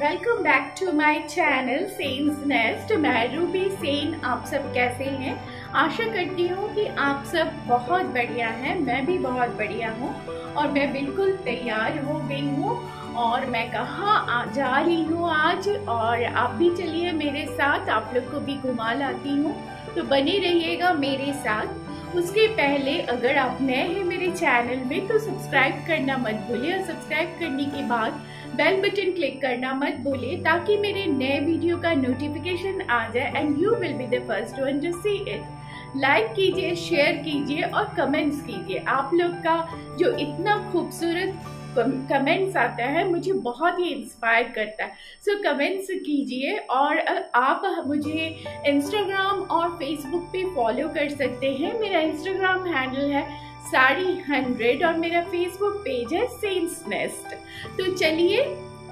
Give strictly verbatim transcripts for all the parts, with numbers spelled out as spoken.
Welcome back to my channel Sense Nest. मैं Ruby Sen. आप सब कैसे हैं? आशा करती हूँ कि आप सब बहुत बढ़िया हैं। मैं भी बहुत बढ़िया हूँ और मैं बिल्कुल तैयार हो गई हूँ और मैं कहाँ जा रही हूँ आज, और आप भी चलिए मेरे साथ, आप लोग को भी घुमा लाती हूँ, तो बने रहिएगा मेरे साथ। उसके पहले अगर आप नए हैं मेरे चैनल में तो सब्सक्राइब करना मत भूलिए, और सब्सक्राइब करने के बाद बेल बटन क्लिक करना मत भूलिए ताकि मेरे नए वीडियो का नोटिफिकेशन आ जाए and you will be the first one to see it. Like कीजिए, शेयर कीजिए और कमेंट्स कीजिए। आप लोग का जो इतना खूबसूरत कमेंट्स आता है मुझे बहुत ही इंस्पायर करता है। सो so, कमेंट्स कीजिए और आप मुझे इंस्टाग्राम और फेसबुक पे फॉलो कर सकते हैं। मेरा इंस्टाग्राम हैंडल है साड़ी हंड्रेड और मेरा फेसबुक पेज है सेंस नेस्ट। तो चलिए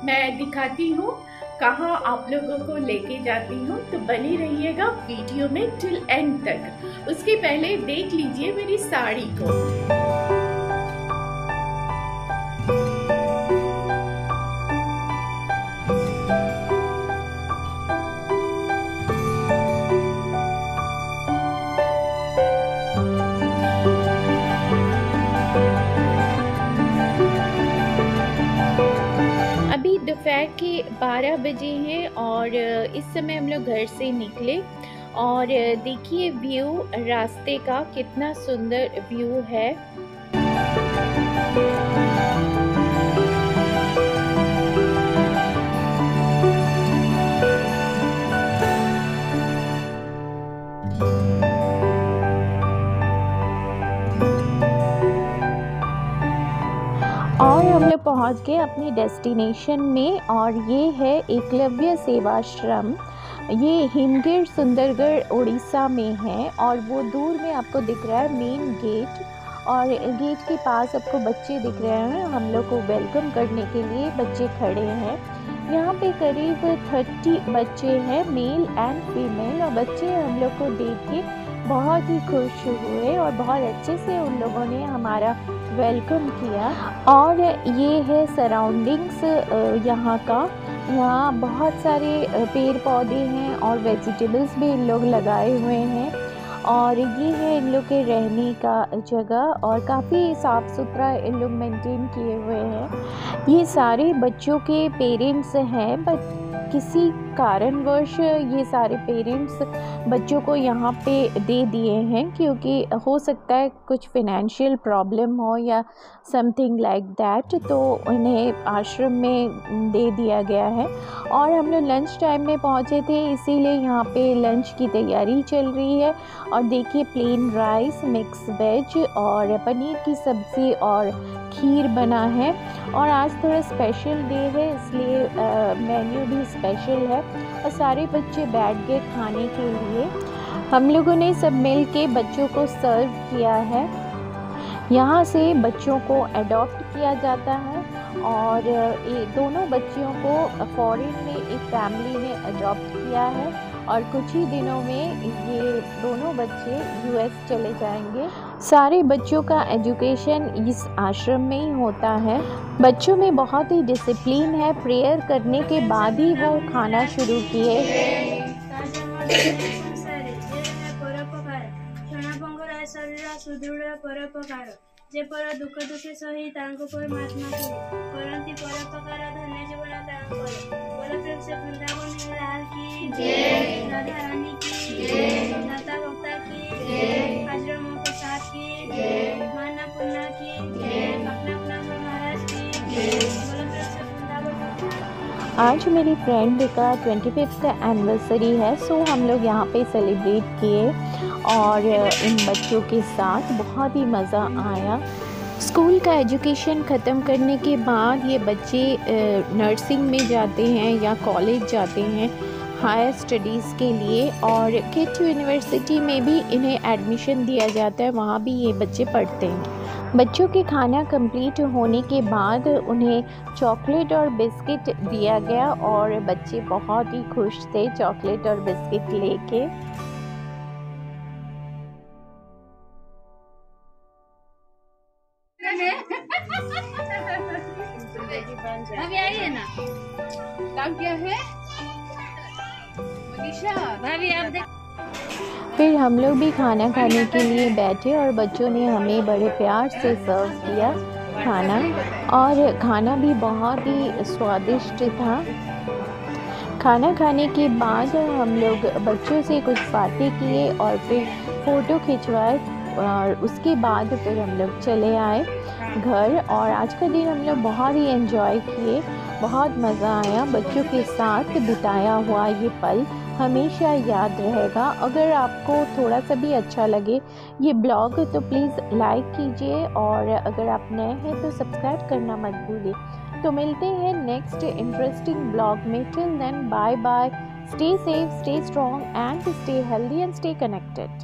मैं दिखाती हूँ कहाँ आप लोगों को लेके जाती हूँ, तो बने रहिएगा वीडियो में टिल एंड तक। उसके पहले देख लीजिए मेरी साड़ी को। दोपहर के बारह बजे हैं और इस समय हम लोग घर से निकले और देखिए व्यू रास्ते का कितना सुंदर व्यू है। और हम लोग पहुँच गए अपनी डेस्टिनेशन में, और ये है एकलव्य सेवाश्रम। ये हिमगिर सुंदरगढ़ उड़ीसा में है और वो दूर में आपको दिख रहा है मेन गेट, और गेट के पास आपको बच्चे दिख रहे हैं। हम लोग को वेलकम करने के लिए बच्चे खड़े हैं। यहाँ पे करीब तीस बच्चे हैं, मेल एंड फीमेल, और बच्चे हम लोग को देख के बहुत ही खुश हुए और बहुत अच्छे से उन लोगों ने हमारा वेलकम किया। और ये है सराउंडिंग्स यहाँ का। यहाँ बहुत सारे पेड़ पौधे हैं और वेजिटेबल्स भी इन लोग लगाए हुए हैं, और ये है इन लोग के रहने का जगह, और काफ़ी साफ़ सुथरा इन लोग मेंटेन किए हुए हैं। ये सारे बच्चों के पेरेंट्स हैं, बट किसी कारणवश ये सारे पेरेंट्स बच्चों को यहाँ पे दे दिए हैं क्योंकि हो सकता है कुछ फिनेंशियल प्रॉब्लम हो या समथिंग लाइक दैट, तो उन्हें आश्रम में दे दिया गया है। और हम लोग लंच टाइम में पहुँचे थे इसीलिए यहाँ पे लंच की तैयारी चल रही है। और देखिए प्लेन राइस, मिक्स वेज और पनीर की सब्ज़ी और खीर बना है। और आज थोड़ा स्पेशल डे है इसलिए मेन्यू भी स्पेशल है और सारे बच्चे बैठ गए खाने के लिए। हम लोगों ने सब मिल के बच्चों को सर्व किया है। यहाँ से बच्चों को अडॉप्ट किया जाता है और ये दोनों बच्चियों को फॉरेन में एक फैमिली ने अडॉप्ट किया है, और कुछ ही दिनों में ये दोनों बच्चे यूएस चले जाएंगे। सारे बच्चों का एजुकेशन इस आश्रम में ही होता है। बच्चों में बहुत ही डिसिप्लिन है, प्रेयर करने के बाद ही वो खाना शुरू किए। शरीर सुदृढ़ परोपकार जेपर दुख दुखी सही परमात्मा करती परोपकार धन्य जीवन बलप्रेम से वृंदावन लाल की जय, राधा रानी की जय, दाता भक्ता की जय, आश्रम प्रसाद की जय, माना पुण्य की जय, अपना अपना महाराज की जय, बलप्रेम से वृंदावन। आज मेरी फ्रेंड का ट्वेंटी फिफ्थ एनिवर्सरी है, सो हम लोग यहाँ पे सेलिब्रेट किए और इन बच्चों के साथ बहुत ही मज़ा आया। स्कूल का एजुकेशन ख़त्म करने के बाद ये बच्चे नर्सिंग में जाते हैं या कॉलेज जाते हैं हायर स्टडीज़ के लिए, और किट यूनिवर्सिटी में भी इन्हें एडमिशन दिया जाता है, वहाँ भी ये बच्चे पढ़ते हैं। बच्चों के खाना कंप्लीट होने के बाद उन्हें चॉकलेट और बिस्किट दिया गया और बच्चे बहुत ही खुश थे चॉकलेट और बिस्किट लेके। अभी आई है ना मनीषा भाभी आप देख। फिर हम लोग भी खाना खाने के लिए बैठे और बच्चों ने हमें बड़े प्यार से सर्व किया खाना, और खाना भी बहुत ही स्वादिष्ट था। खाना खाने के बाद हम लोग बच्चों से कुछ बातें किए और फिर फ़ोटो खिंचवाए, और उसके बाद फिर हम लोग चले आए घर। और आज का दिन हम लोग बहुत ही एंजॉय किए, बहुत मज़ा आया, बच्चों के साथ बिताया हुआ ये पल हमेशा याद रहेगा। अगर आपको थोड़ा सा भी अच्छा लगे ये ब्लॉग तो प्लीज़ लाइक कीजिए, और अगर आप नए हैं तो सब्सक्राइब करना मत भूलिए। तो मिलते हैं नेक्स्ट इंटरेस्टिंग ब्लॉग में। Till then bye bye, stay safe, stay strong and stay healthy and stay connected.